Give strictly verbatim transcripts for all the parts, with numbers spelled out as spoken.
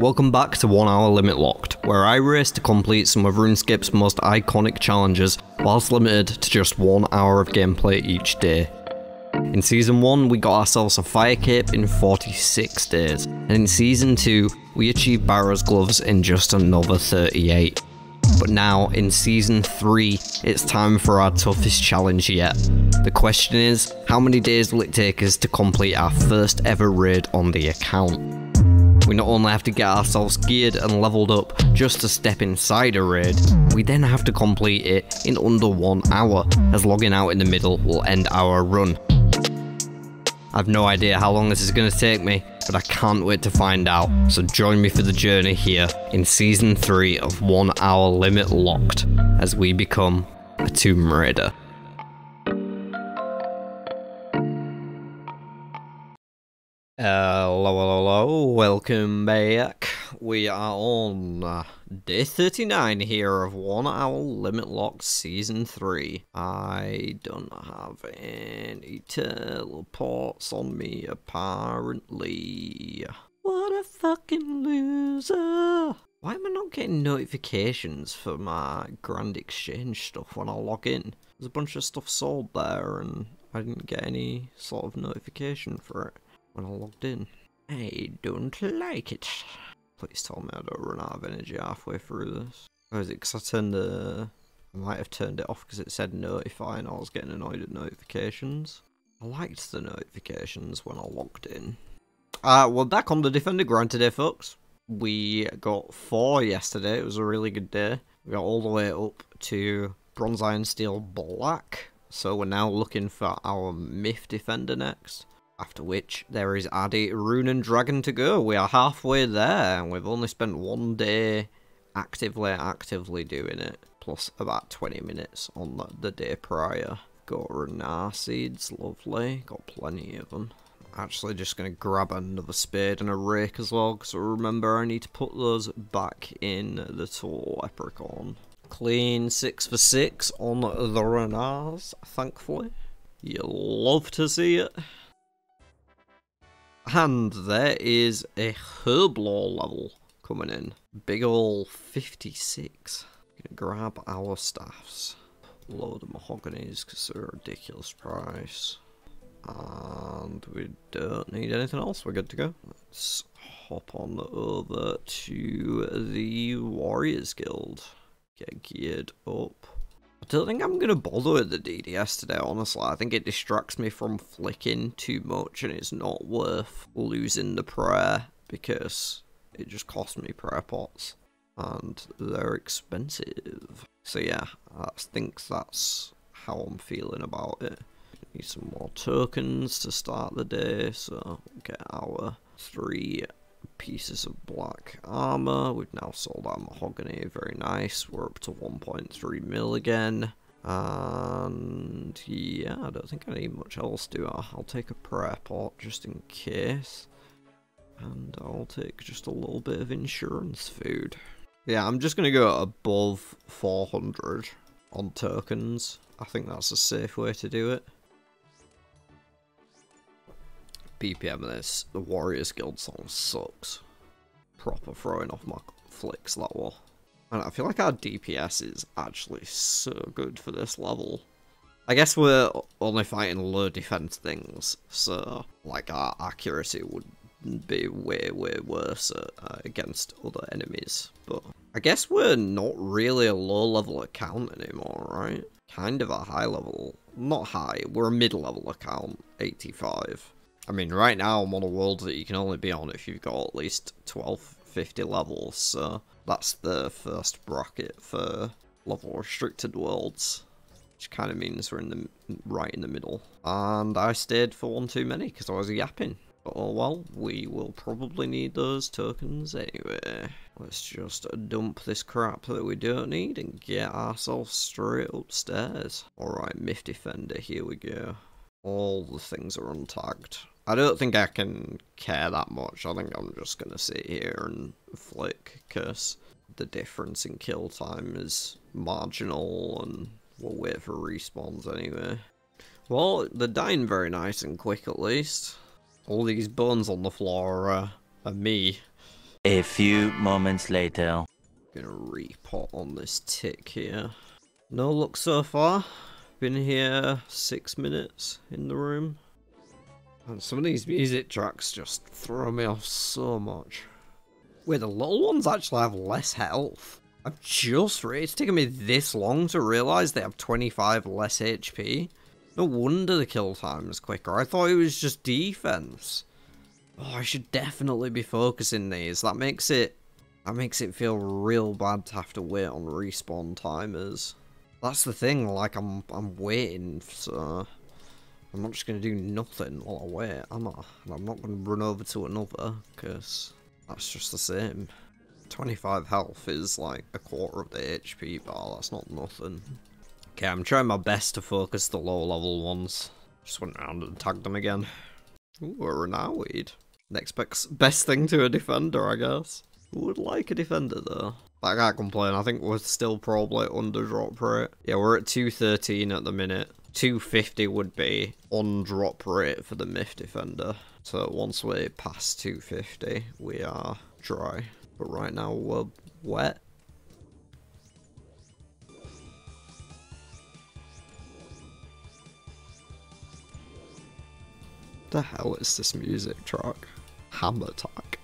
Welcome back to One Hour Limit Locked, where I race to complete some of RuneScape's most iconic challenges whilst limited to just one hour of gameplay each day. In Season one we got ourselves a Fire Cape in forty-six days, and in Season two we achieved Barrow's Gloves in just another thirty-eight. But now, in Season three, it's time for our toughest challenge yet. The question is, how many days will it take us to complete our first ever raid on the account? We not only have to get ourselves geared and leveled up just to step inside a raid, we then have to complete it in under one hour, as logging out in the middle will end our run. I've no idea how long this is going to take me, but I can't wait to find out, so join me for the journey here in Season three of One Hour Limit Locked, as we become a Tomb Raider. Hello, hello, hello, welcome back. We are on uh, day thirty-nine here of One Hour Limit Locked Season three. I don't have any teleports on me, apparently. What a fucking loser. Why am I not getting notifications for my Grand Exchange stuff when I log in? There's a bunch of stuff sold there and I didn't get any sort of notification for it when I logged in. I don't like it. Please tell me I don't run out of energy halfway through this. Or is it because I turned the... I might have turned it off because it said notify and I was getting annoyed at notifications. I liked the notifications when I logged in. Uh, we're back on the Defender grind today, folks. We got four yesterday. It was a really good day. We got all the way up to Bronze, Iron, Steel, Black. So we're now looking for our Myth defender next. After which, there is Addy, Rune and Dragon to go. We are halfway there, and we've only spent one day actively, actively doing it. Plus about twenty minutes on the, the day prior. Got Ranarr seeds, lovely. Got plenty of them. Actually just going to grab another spade and a rake as well, because remember I need to put those back in the tool leprechaun. Clean six for six on the Ranarrs, thankfully. You love to see it. And there is a Herblore level coming in. Big ol' fifty-six. Gonna grab our staffs. Load of mahoganies because they're a ridiculous price. And we don't need anything else. We're good to go. Let's hop on over to the Warriors Guild. Get geared up. I don't think I'm going to bother with the D D S today, honestly. I think it distracts me from flicking too much and it's not worth losing the prayer because it just cost me prayer pots and they're expensive. So yeah, I think that's how I'm feeling about it. Need some more tokens to start the day, so we'll get our three pieces of black armor. We've now sold our mahogany, very nice. We're up to one point three mil again, and yeah, I don't think I need much else, do I? I'll take a prayer pot just in case, and I'll take just a little bit of insurance food. Yeah, I'm just gonna go above four hundred on tokens. I think that's a safe way to do it. B P M this, the Warriors Guild song sucks. Proper throwing off my flicks, that one. And I feel like our D P S is actually so good for this level. I guess we're only fighting low defense things, so like our accuracy would be way, way worse uh, against other enemies. But I guess we're not really a low level account anymore, right? Kind of a high level, not high, we're a mid level account, eighty-five. I mean, right now I'm on a world that you can only be on if you've got at least twelve fifty levels, so that's the first bracket for level restricted worlds, which kind of means we're in the right in the middle. And I stayed for one too many because I was yapping. But oh well, we will probably need those tokens anyway. Let's just dump this crap that we don't need and get ourselves straight upstairs. Alright, Myth defender, here we go. All the things are untagged. I don't think I can care that much. I think I'm just going to sit here and flick, because the difference in kill time is marginal, and we'll wait for respawns anyway. Well, they're dying very nice and quick, at least. All these bones on the floor are, are me. A few moments later. Gonna repot on this tick here. No luck so far. Been here six minutes in the room. And some of these music tracks just throw me off so much. Wait, the little ones actually have less health. I've just re- it's taken me this long to realise they have twenty-five less H P. No wonder the kill time is quicker. I thought it was just defense. Oh, I should definitely be focusing these. That makes it that makes it feel real bad to have to wait on respawn timers. That's the thing, like I'm I'm waiting, so I'm not just gonna do nothing while I wait, am I? And I'm not gonna run over to another, because that's just the same. twenty-five health is like a quarter of the H P bar, that's not nothing. Okay, I'm trying my best to focus the low level ones. Just went around and tagged them again. Ooh, a Ranarr weed. Next best thing to a defender, I guess. Would like a defender though. I can't complain, I think we're still probably under drop rate. Yeah, we're at two thirteen at the minute. two fifty would be on drop rate for the Myth defender. So once we pass two fifty, we are dry. But right now we're wet. The hell is this music track? Hammer attack.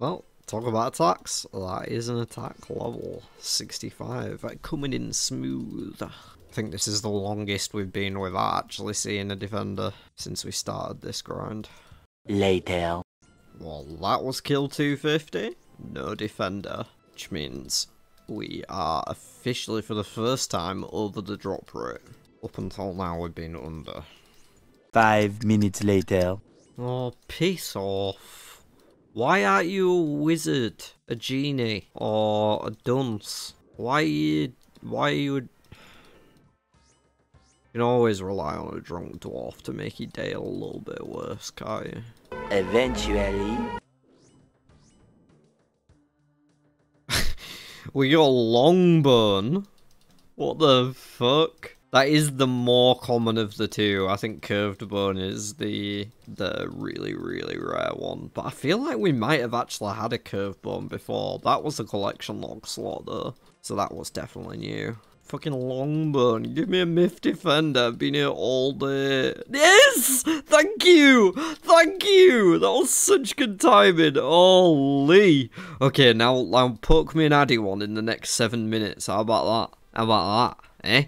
Well, talk about attacks. That is an attack level sixty-five. Like, coming in smooth. I think this is the longest we've been without actually seeing a defender since we started this grind. Later. Well, that was kill two fifty. No defender, which means we are officially for the first time over the drop rate. Up until now, we've been under. Five minutes later. Oh, piss off. Why aren't you a wizard, a genie, or a dunce? Why are you... Why are you... A... You can always rely on a drunk dwarf to make your day a little bit worse, can't you? Eventually. Well, you're Longbone. What the fuck? That is the more common of the two. I think curved bone is the the really, really rare one. But I feel like we might have actually had a curved bone before. That was a collection log slot though. So that was definitely new. Fucking Longbone, give me a Myth defender. I've been here all day. Yes! Thank you! Thank you! That was such good timing. Holy. Okay, now, now poke me an Addy one in the next seven minutes. How about that? How about that? Eh?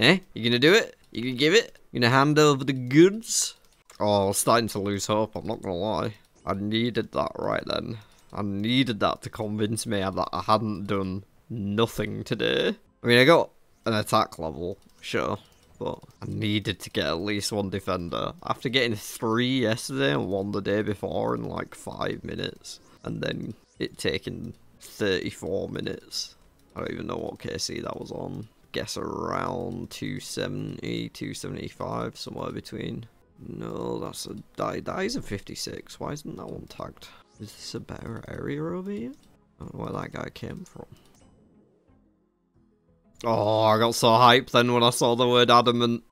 Eh? You gonna do it? You gonna give it? You gonna hand over the goods? Oh, I'm starting to lose hope, I'm not gonna lie. I needed that right then. I needed that to convince me that I hadn't done nothing today. I mean, I got an attack level, sure, but I needed to get at least one defender. After getting three yesterday and one the day before in like five minutes, and then it taking thirty-four minutes. I don't even know what K C that was on. Guess around two seventy, two seventy-five, somewhere between. No, that's a that, that is a fifty-six. Why isn't that one tagged? Is this a better area over here? I don't know where that guy came from. Oh, I got so hyped then when I saw the word adamant.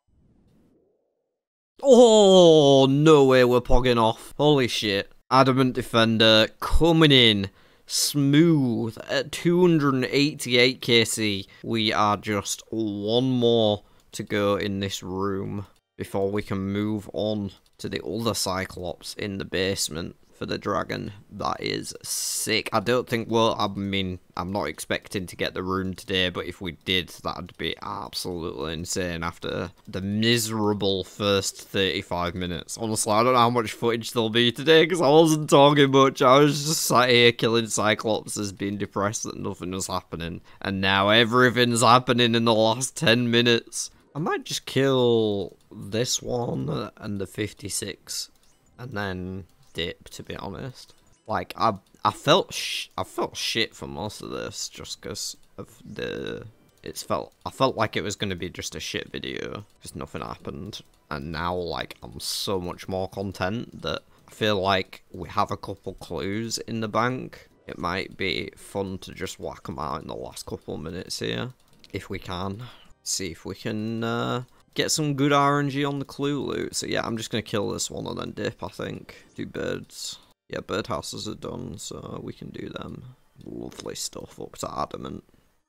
Oh, no way we're pogging off. Holy shit. Adamant defender coming in. Smooth at two hundred eighty-eight K C. We are just one more to go in this room before we can move on to the other Cyclops in the basement for the dragon. That is sick. I don't think, well, I mean, I'm not expecting to get the room today, but if we did, that'd be absolutely insane after the miserable first thirty-five minutes. Honestly, I don't know how much footage there'll be today because I wasn't talking much. I was just sat here killing Cyclops as being depressed that nothing was happening. And now everything's happening in the last ten minutes. I might just kill this one and the fifty-six and then dip, to be honest. Like, I I felt sh I felt shit for most of this just because of the it's felt I felt like it was going to be just a shit video because nothing happened, and now like I'm so much more content that I feel like we have a couple clues in the bank. It might be fun to just whack them out in the last couple minutes here if we can. See if we can uh, Get some good R N G on the clue loot. So yeah, I'm just going to kill this one and then dip, I think. Do birds. Yeah, birdhouses are done, so we can do them. Lovely stuff, up to adamant.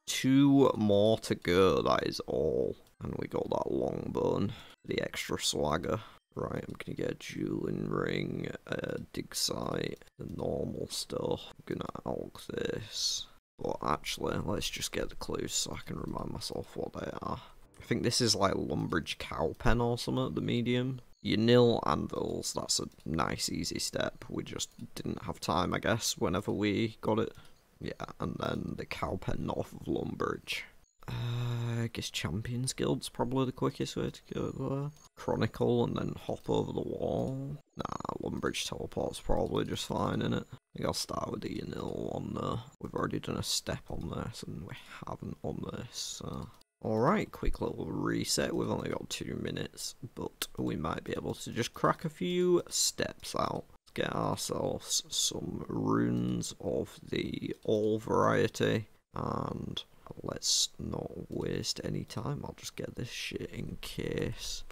Two more to go, that is all. And we got that long bone, the extra swagger. Right, I'm going to get a dueling ring, a dig site, the normal stuff. I'm going to alk this. But actually, let's just get the clues so I can remind myself what they are. I think this is like Lumbridge Cowpen or something, the medium. You nil anvils, that's a nice easy step. We just didn't have time, I guess, whenever we got it. Yeah, and then the Cowpen north of Lumbridge. Uh, I guess Champions Guild's probably the quickest way to go there. Chronicle and then hop over the wall. Nah, Lumbridge teleport's probably just fine, innit? I think I'll start with the nil on there. We've already done a step on this and we haven't on this, so... Alright, quick little reset. We've only got two minutes, but we might be able to just crack a few steps out. Let's get ourselves some runes of the all variety, and let's not waste any time. I'll just get this shit in case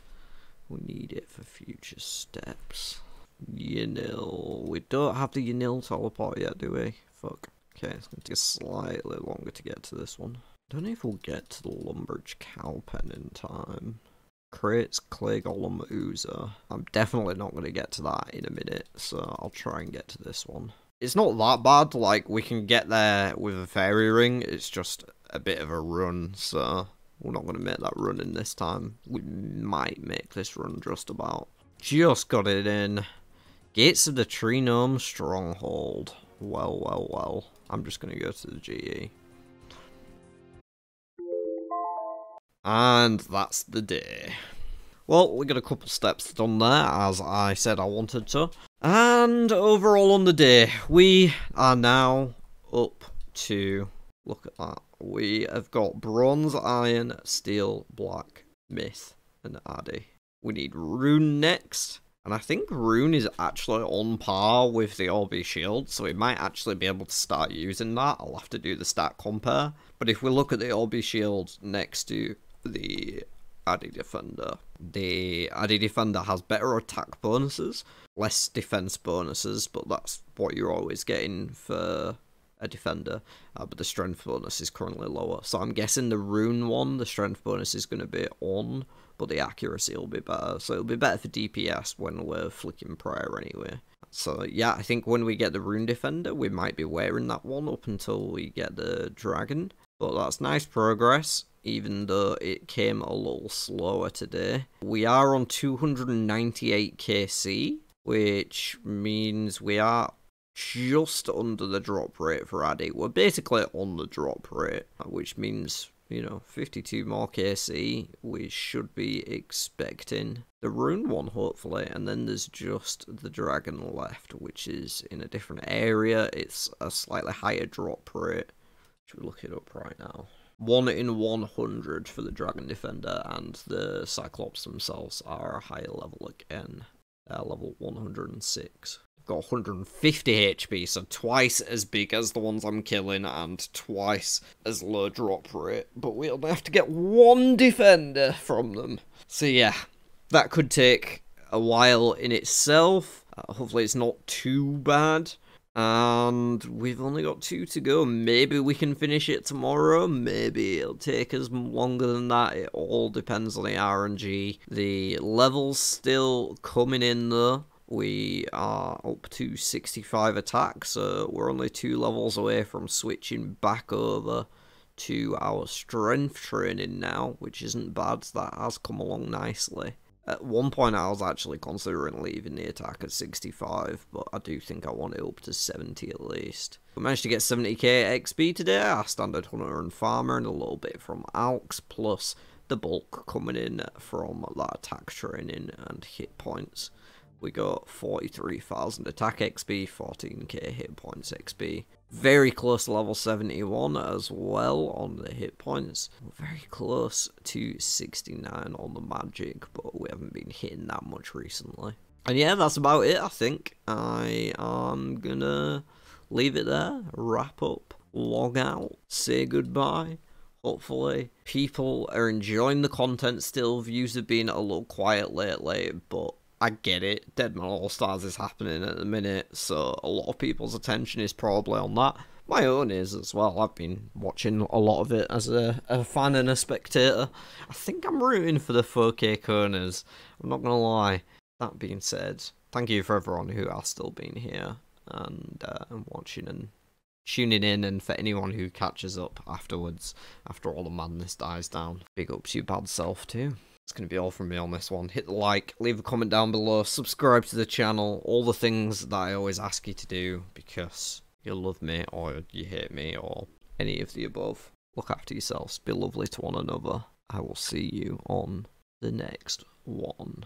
we need it for future steps. Yanil. We don't have the Yanil teleport yet, do we? Fuck. Okay, it's going to take slightly longer to get to this one. Don't know if we'll get to the Lumbridge Cowpen in time. Crates, Clay Golem, Oozer. I'm definitely not going to get to that in a minute, so I'll try and get to this one. It's not that bad, like, we can get there with a fairy ring, it's just a bit of a run, so we're not going to make that run in this time. We might make this run just about. Just got it in. Gates of the Tree Gnome Stronghold. Well, well, well. I'm just going to go to the G E. And that's the day. Well, we got a couple steps done there, as I said I wanted to. And overall on the day, we are now up to... Look at that. We have got Bronze, Iron, Steel, Black, Myth, and Addy. We need Rune next. And I think Rune is actually on par with the Orby Shield, so we might actually be able to start using that. I'll have to do the stat compare. But if we look at the Orby Shield next to... the Addy Defender. The Addy Defender has better attack bonuses, less defense bonuses, but that's what you're always getting for a Defender. Uh, but the strength bonus is currently lower. So I'm guessing the Rune one, the strength bonus is going to be on, but the accuracy will be better. So it'll be better for D P S when we're flicking prayer anyway. So yeah, I think when we get the Rune Defender, we might be wearing that one up until we get the Dragon. But that's nice progress. Even though it came a little slower today. We are on two hundred ninety-eight K C, which means we are just under the drop rate for Addy. We're basically on the drop rate, which means, you know, fifty-two more K C, we should be expecting the Rune one, hopefully. And then there's just the Dragon left, which is in a different area. It's a slightly higher drop rate. Should we look it up right now? one in one hundred for the Dragon Defender, and the Cyclops themselves are a higher level again. They're level one hundred six. I've got one hundred fifty H P, so twice as big as the ones I'm killing, and twice as low drop rate. But we'll have to get one Defender from them. So yeah, that could take a while in itself. Uh, hopefully it's not too bad. And we've only got two to go. Maybe we can finish it tomorrow. Maybe it'll take us longer than that. It all depends on the R N G. The level's still coming in though. We are up to sixty-five attacks, so we're only two levels away from switching back over to our strength training now, which isn't bad. That has come along nicely. At one point I was actually considering leaving the attack at sixty-five, but I do think I want it up to seventy at least. We managed to get seventy K X P today, our standard hunter and farmer, and a little bit from Alks, plus the bulk coming in from that attack training and hit points. We got forty-three thousand attack X P, fourteen K hit points X P. Very close to level seventy-one as well on the hit points. We're very close to sixty-nine on the magic, but we haven't been hitting that much recently. And yeah, that's about it, I think. I am gonna leave it there, wrap up, log out, say goodbye. hopefully. People are enjoying the content still. Views have been a little quiet lately, but I get it. Deadman All-Stars is happening at the minute, so a lot of people's attention is probably on that. My own is as well. I've been watching a lot of it as a, a fan and a spectator. I think I'm rooting for the four K corners. I'm not going to lie. That being said, thank you for everyone who has still been here and, uh, and watching and tuning in, and for anyone who catches up afterwards, after all the madness dies down. Big ups your bad self too. It's going to be all from me on this one. Hit the like, leave a comment down below, subscribe to the channel, all the things that I always ask you to do, because you love me or you hate me or any of the above. Look after yourselves, be lovely to one another. I will see you on the next one.